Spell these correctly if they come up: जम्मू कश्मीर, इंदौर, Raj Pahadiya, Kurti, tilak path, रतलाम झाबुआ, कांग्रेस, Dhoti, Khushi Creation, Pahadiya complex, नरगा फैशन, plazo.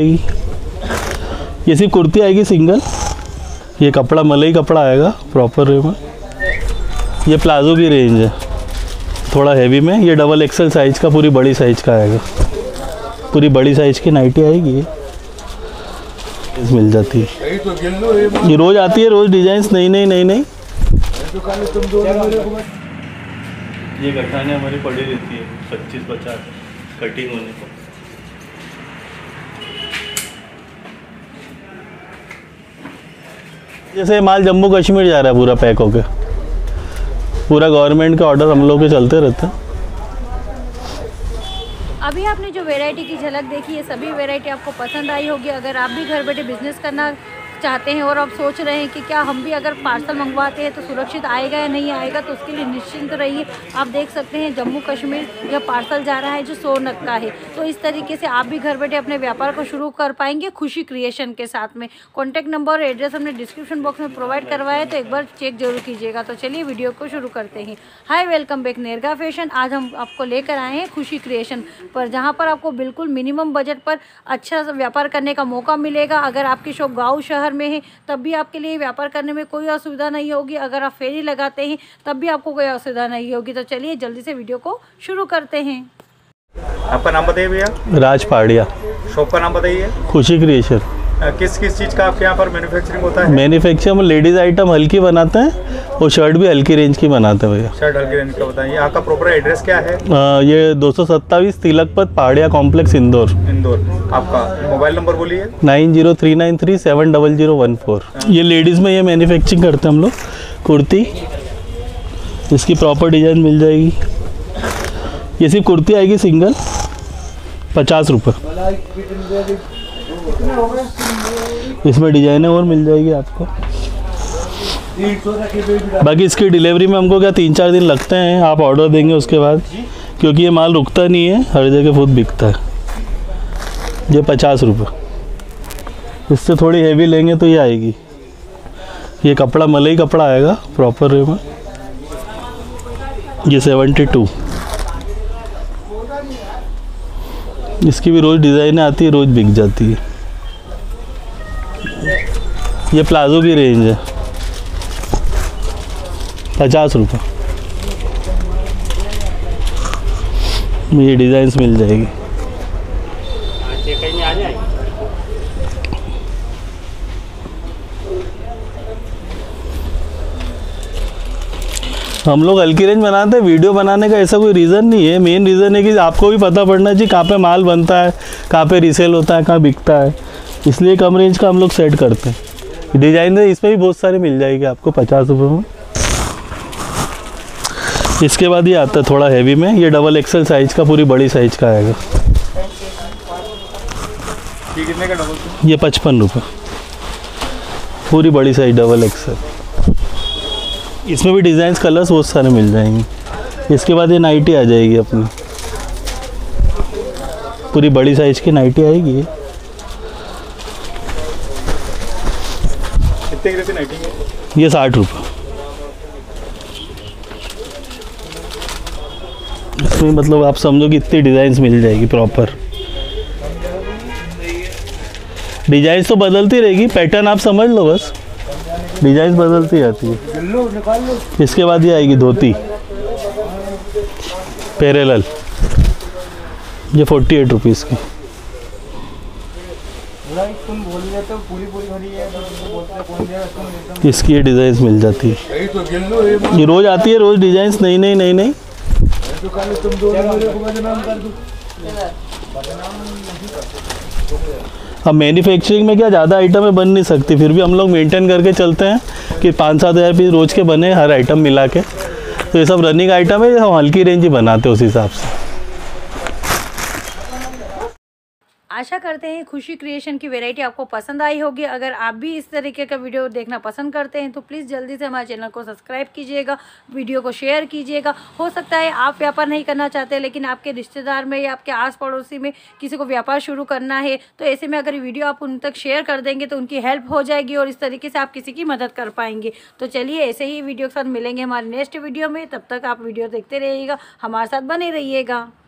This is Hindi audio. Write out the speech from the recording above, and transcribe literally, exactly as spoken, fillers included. ये सिर्फ कुर्ती आएगी सिंगल, ये कपड़ा मलई कपड़ा आएगा प्रॉपर वे में। ये प्लाजो भी रेंज है थोड़ा हैवी में, ये डबल एक्सल साइज का पूरी बड़ी साइज का आएगा, पूरी बड़ी साइज की नाइटी आएगी। ये मिल जाती है, ये रोज़ आती है, रोज़ डिजाइंस नई नई नई नई। ये गठाने हमारी पड़ी रहती है पच्चीस पचास कटिंग होने पर। जैसे माल जम्मू कश्मीर जा रहा है पूरा पैक होके, पूरा गवर्नमेंट का ऑर्डर हम लोग के चलते रहते हैं। अभी आपने जो वैरायटी की झलक देखी है, सभी वैरायटी आपको पसंद आई होगी। अगर आप भी घर बैठे बिजनेस करना चाहते हैं और आप सोच रहे हैं कि क्या हम भी अगर पार्सल मंगवाते हैं तो सुरक्षित आएगा या नहीं आएगा, तो उसके लिए निश्चिंत रहिए। आप देख सकते हैं जम्मू कश्मीर यह पार्सल जा रहा है जो सोनक का है। तो इस तरीके से आप भी घर बैठे अपने व्यापार को शुरू कर पाएंगे खुशी क्रिएशन के साथ में। कॉन्टैक्ट नंबर और एड्रेस हमने डिस्क्रिप्शन बॉक्स में प्रोवाइड करवाया, तो एक बार चेक जरूर कीजिएगा। तो चलिए वीडियो को शुरू करते हैं। Hi, welcome back नरगा फैशन। आज हम आपको लेकर आए हैं खुशी क्रिएशन पर, जहाँ पर आपको बिल्कुल मिनिमम बजट पर अच्छा व्यापार करने का मौका मिलेगा। अगर आपकी शॉप गाँव शहर में है तब भी आपके लिए व्यापार करने में कोई असुविधा नहीं होगी। अगर आप फेरी लगाते हैं तब भी आपको कोई असुविधा नहीं होगी। तो चलिए जल्दी से वीडियो को शुरू करते हैं। आपका नाम बताइए भैया? राज पहाड़िया। शॉप का नाम बताइए? खुशी क्रिएशन। किस किस चीज का आपके यहाँ पर मैन्युफैक्चरिंग होता है? मैन्युफैक्चर में लेडीज आइटम हल्की बनाते हैं और शर्ट भी हल्की रेंज की बनाते हैं भैया। शर्ट हल्की रेंज का बताइए। आपका प्रॉपर एड्रेस क्या है? आ, ये दो सौ सत्ताईस तिलक पथ पहाड़िया कॉम्प्लेक्स इंदौर। इंदौर। आपका मोबाइल नंबर बोलिए? Nine zero three nine three seven double zero one four. ये लेडीज में ये मैन्युफैक्चरिंग करते हैं हम लोग कुर्ती, इसकी प्रॉपर डिजाइन मिल जाएगी। ये सिर्फ कुर्ती आएगी सिंगल पचास रुपये, इसमें डिजाइनें और मिल जाएगी आपको। बाकी इसकी डिलीवरी में हमको क्या तीन चार दिन लगते हैं, आप ऑर्डर देंगे उसके बाद, क्योंकि ये माल रुकता नहीं है, हर जगह खुद बिकता है। ये पचास रुपये, इससे थोड़ी हेवी लेंगे तो ये आएगी, ये कपड़ा मलई कपड़ा आएगा प्रॉपर वे में। ये सेवेंटी टू, इसकी भी रोज़ डिज़ाइनें आती है, रोज़ बिक जाती है। ये प्लाजो भी रेंज है पचास रुपये, ये डिज़ाइंस मिल जाएगी। हम लोग हल्की रेंज बनाते हैं, वीडियो बनाने का ऐसा कोई रीज़न नहीं है। मेन रीज़न है कि आपको भी पता पड़ना चाहिए कहाँ पे माल बनता है, कहाँ पे रीसेल होता है, कहाँ बिकता है, इसलिए कम रेंज का हम लोग सेट करते हैं। डिजाइन है, इसमें भी बहुत सारे मिल जाएगी आपको पचास रुपये में। इसके बाद ये आता है थोड़ा हैवी में, ये डबल एक्सल साइज का पूरी बड़ी साइज का आएगा। ये पचपन रुपये, पूरी बड़ी साइज डबल एक्सल, इसमें भी डिज़ाइंस कलर्स बहुत सारे मिल जाएंगे। इसके बाद ये नाइटी आ जाएगी अपनी, पूरी बड़ी साइज की नाइटी आएगी। कितने की नाइटी है? ये साठ रुपये, इसमें मतलब आप समझो कि इतनी डिज़ाइंस मिल जाएगी प्रॉपर। डिज़ाइंस तो बदलती रहेगी, पैटर्न आप समझ लो, बस डिजाइन बदलती आती है। इसके बाद ये आएगी धोती पैरेलल, ये फोर्टी एट रुपीज़ की। इसकी ये डिज़ाइंस मिल जाती है, ये रोज़ आती है, रोज़ डिज़ाइंस नई नई नई नई। अब मैन्युफैक्चरिंग में क्या ज़्यादा आइटमें बन नहीं सकती, फिर भी हम लोग मेंटेन करके चलते हैं कि पाँच सात हज़ार पीस रोज़ के बने हर आइटम मिला के। तो ये सब रनिंग आइटम है, ये हम हल्की रेंज ही बनाते हैं उस हिसाब से। आशा करते हैं खुशी क्रिएशन की वैरायटी आपको पसंद आई होगी। अगर आप भी इस तरीके का वीडियो देखना पसंद करते हैं तो प्लीज़ जल्दी से हमारे चैनल को सब्सक्राइब कीजिएगा, वीडियो को शेयर कीजिएगा। हो सकता है आप व्यापार नहीं करना चाहते, लेकिन आपके रिश्तेदार में या आपके आस पड़ोसी में किसी को व्यापार शुरू करना है, तो ऐसे में अगर वीडियो आप उन तक शेयर कर देंगे तो उनकी हेल्प हो जाएगी और इस तरीके से आप किसी की मदद कर पाएंगे। तो चलिए ऐसे ही वीडियो के साथ मिलेंगे हमारे नेक्स्ट वीडियो में, तब तक आप वीडियो देखते रहिएगा, हमारे साथ बने रहिएगा।